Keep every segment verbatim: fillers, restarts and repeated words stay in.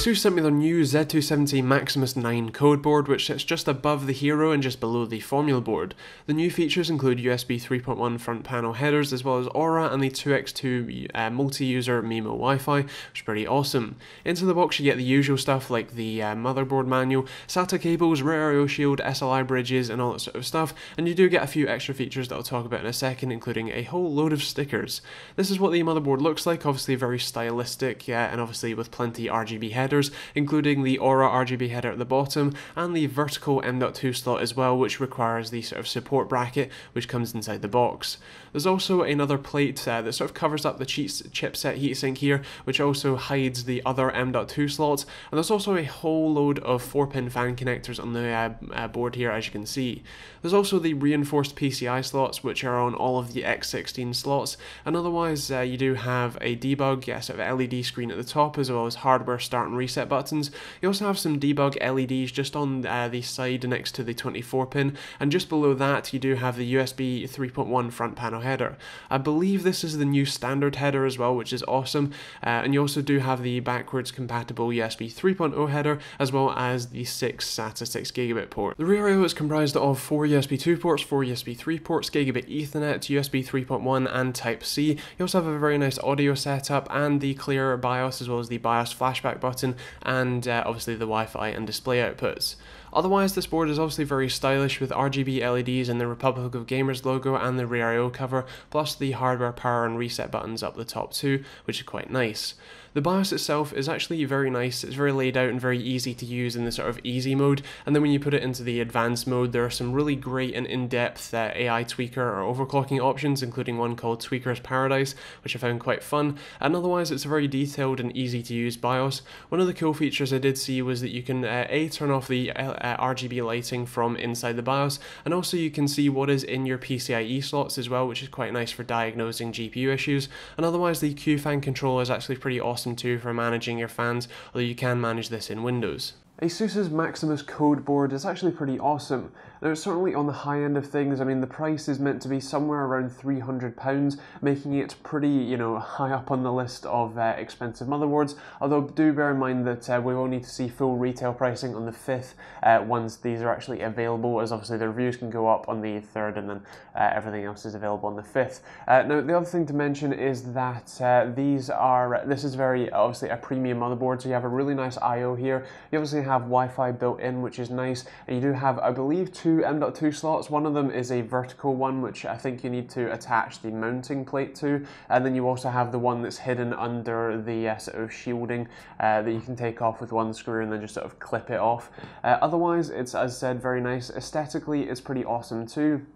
Asus sent me their new Z two seventy Maximus nine code board, which sits just above the Hero and just below the formula board. The new features include U S B three point one front panel headers, as well as Aura and the two by two uh, multi-user MIMO Wi-Fi, which is pretty awesome. Into the box you get the usual stuff like the uh, motherboard manual, SATA cables, rear I O shield, S L I bridges and all that sort of stuff, and you do get a few extra features that I'll talk about in a second, including a whole load of stickers. This is what the motherboard looks like, obviously very stylistic, yeah, and obviously with plenty R G B headers, including the Aura R G B header at the bottom and the vertical M dot two slot as well, which requires the sort of support bracket which comes inside the box. There's also another plate uh, that sort of covers up the cheap chipset heatsink here, which also hides the other M dot two slots, and there's also a whole load of four pin fan connectors on the uh, uh, board here, as you can see. There's also the reinforced P C I slots, which are on all of the X sixteen slots, and otherwise uh, you do have a debug, yeah, sort of L E D screen at the top, as well as hardware start and reset buttons. You also have some debug L E Ds just on uh, the side next to the twenty-four pin, and just below that you do have the U S B three point one front panel header. I believe this is the new standard header as well, which is awesome, uh, and you also do have the backwards compatible U S B three point oh header, as well as the six SATA six gigabit port. The rear I O is comprised of four U S B two ports, four U S B three ports, gigabit Ethernet, U S B three point one and Type C. You also have a very nice audio setup and the clear BIOS, as well as the BIOS flashback button Button and uh, obviously the Wi-Fi and display outputs. Otherwise, this board is obviously very stylish with R G B L E Ds and the Republic of Gamers logo and the rear I O cover, plus the hardware power and reset buttons up the top too, which is quite nice. The BIOS itself is actually very nice. It's very laid out and very easy to use in the sort of easy mode, and then when you put it into the advanced mode, there are some really great and in-depth uh, A I tweaker or overclocking options, including one called Tweaker's Paradise, which I found quite fun, and otherwise it's a very detailed and easy to use BIOS. One of the cool features I did see was that you can uh, A, turn off the uh, R G B lighting from inside the BIOS, and also you can see what is in your P C I E slots as well, which is quite nice for diagnosing G P U issues, and otherwise the Q FAN controller is actually pretty awesome too for managing your fans, although you can manage this in Windows. Asus's Maximus code board is actually pretty awesome. Now, it's certainly on the high end of things. I mean, the price is meant to be somewhere around three hundred pounds, making it pretty, you know, high up on the list of uh, expensive motherboards, although do bear in mind that uh, we will need to see full retail pricing on the fifth uh, once these are actually available, as obviously the reviews can go up on the third and then uh, everything else is available on the fifth. Uh, now, the other thing to mention is that uh, these are, this is very obviously a premium motherboard, so you have a really nice I O here. You obviously have have Wi-Fi built in, which is nice, and you do have, I believe, two M dot two slots. One of them is a vertical one, which I think you need to attach the mounting plate to, and then you also have the one that's hidden under the uh, sort of shielding uh, that you can take off with one screw and then just sort of clip it off. Uh, otherwise, it's, as said, very nice. Aesthetically, it's pretty awesome too.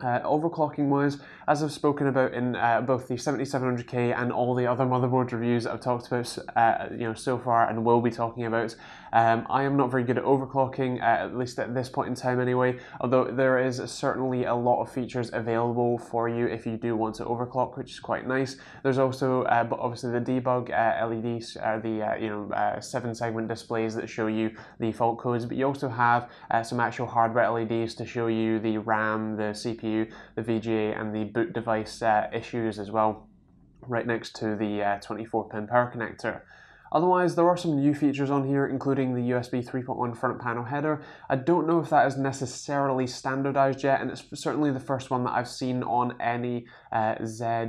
Uh, overclocking wise, as I've spoken about in uh, both the seventy-seven hundred K and all the other motherboard reviews I've talked about uh, you know, so far and will be talking about, um, I am not very good at overclocking, uh, at least at this point in time anyway, although there is certainly a lot of features available for you if you do want to overclock, which is quite nice. There's also uh, but obviously the debug uh, L E Ds are the uh, you know, uh, seven segment displays that show you the fault codes, but you also have uh, some actual hardware L E Ds to show you the RAM, the C P U, the V G A and the boot device uh, issues as well, right next to the uh, twenty-four pin power connector. Otherwise, there are some new features on here, including the U S B three point one front panel header. I don't know if that is necessarily standardized yet, and it's certainly the first one that I've seen on any uh, Z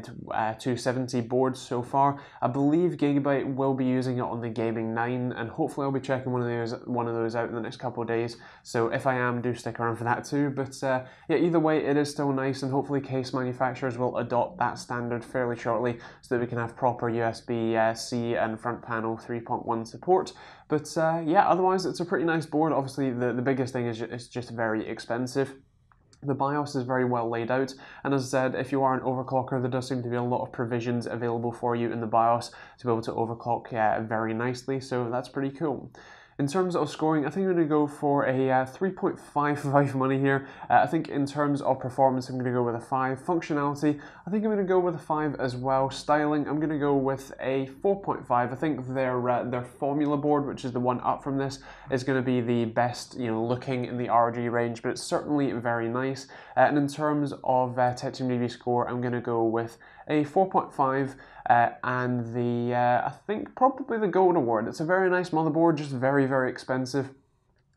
two seventy board so far. I believe Gigabyte will be using it on the Gaming nine, and hopefully I'll be checking one of those one of those out in the next couple of days. So if I am, do stick around for that too. But uh, yeah, either way, it is still nice, and hopefully case manufacturers will adopt that standard fairly shortly, so that we can have proper U S B C and front panel three point one support. But uh, yeah, otherwise it's a pretty nice board. Obviously the, the biggest thing is ju it's just very expensive. The BIOS is very well laid out, and as I said, if you are an overclocker, there does seem to be a lot of provisions available for you in the BIOS to be able to overclock uh, very nicely, so that's pretty cool. In terms of scoring, I think I'm going to go for a uh, three point five five money here. Uh, I think in terms of performance, I'm going to go with a five. Functionality, I think I'm going to go with a five as well. Styling, I'm going to go with a four point five. I think their uh, their formula board, which is the one up from this, is going to be the best, you know, looking in the R G range, but it's certainly very nice. Uh, and in terms of uh, TechTeamDB score, I'm going to go with a four point five, uh, and the uh, I think probably the gold award. It's a very nice motherboard, just very, very expensive.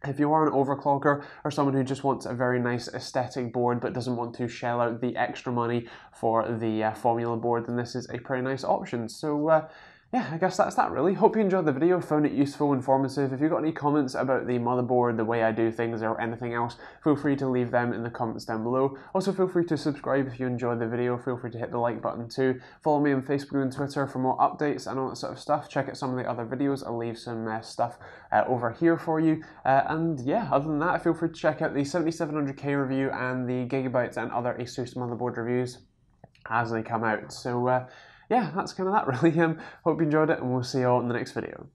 If you are an overclocker or someone who just wants a very nice aesthetic board but doesn't want to shell out the extra money for the uh, formula board, then this is a pretty nice option. So uh, yeah, I guess that's that really. Hope you enjoyed the video, found it useful, informative. If you've got any comments about the motherboard, the way I do things, or anything else, feel free to leave them in the comments down below. Also feel free to subscribe if you enjoyed the video, feel free to hit the like button too. Follow me on Facebook and Twitter for more updates and all that sort of stuff. Check out some of the other videos, I'll leave some uh, stuff uh, over here for you. Uh, and yeah, other than that, feel free to check out the seventy-seven hundred K review and the Gigabytes and other Asus motherboard reviews as they come out. So. Uh, Yeah, that's kind of that really. Um, hope you enjoyed it, and we'll see you all in the next video.